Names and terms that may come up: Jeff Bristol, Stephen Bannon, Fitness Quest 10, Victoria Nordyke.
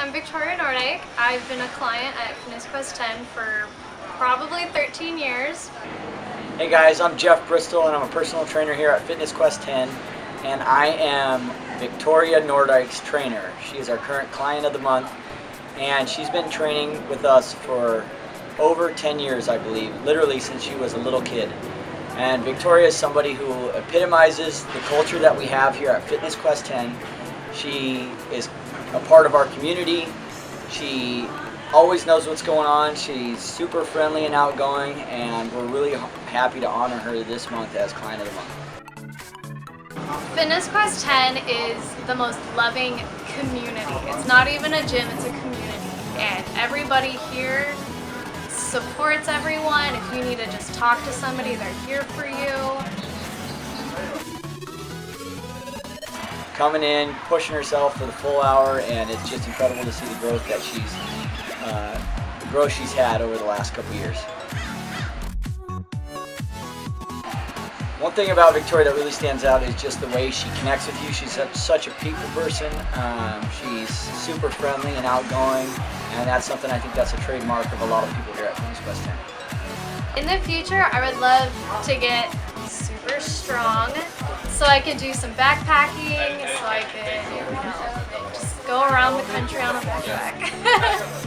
I'm Victoria Nordyke. I've been a client at Fitness Quest 10 for probably 13 years. Hey guys, I'm Jeff Bristol and I'm a personal trainer here at Fitness Quest 10, and I am Victoria Nordyke's trainer. She is our current client of the month, and she's been training with us for over 10 years, I believe, literally since she was a little kid. And Victoria is somebody who epitomizes the culture that we have here at Fitness Quest 10. She is a part of our community. She always knows what's going on. She's super friendly and outgoing, and we're really happy to honor her this month as Client of the Month. Fitness Quest 10 is the most loving community. It's not even a gym, it's a community. And everybody here supports everyone. If you need to just talk to somebody, they're here for you. Coming in, pushing herself for the full hour, and it's just incredible to see the growth that she's had over the last couple years. One thing about Victoria that really stands out is just the way she connects with you. She's such a people person. She's super friendly and outgoing, and that's something I think that's a trademark of a lot of people here at Fitness Quest 10. In the future, I would love to get super strong, so I could do some backpacking, so I could, just go around the country on a backpack.